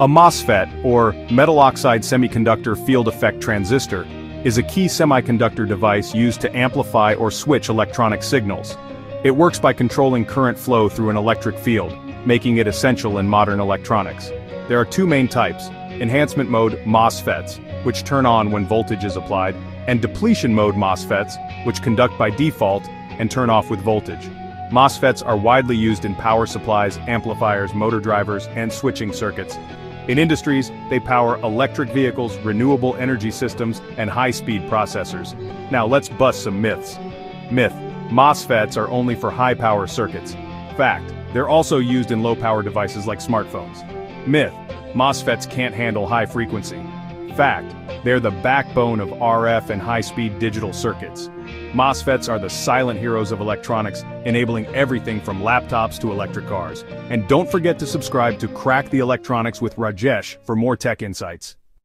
A MOSFET, or metal oxide semiconductor field effect transistor, is a key semiconductor device used to amplify or switch electronic signals. It works by controlling current flow through an electric field, making it essential in modern electronics. There are two main types: enhancement mode MOSFETs, which turn on when voltage is applied, and depletion mode MOSFETs, which conduct by default and turn off with voltage. MOSFETs are widely used in power supplies, amplifiers, motor drivers, and switching circuits. In industries, they power electric vehicles, renewable energy systems, and high-speed processors. Now let's bust some myths. Myth: MOSFETs are only for high-power circuits. Fact: they're also used in low-power devices like smartphones. Myth: MOSFETs can't handle high frequency. Fact: they're the backbone of RF and high-speed digital circuits. MOSFETs are the silent heroes of electronics, enabling everything from laptops to electric cars. And don't forget to subscribe to Crack the Electronics with Rajesh for more tech insights.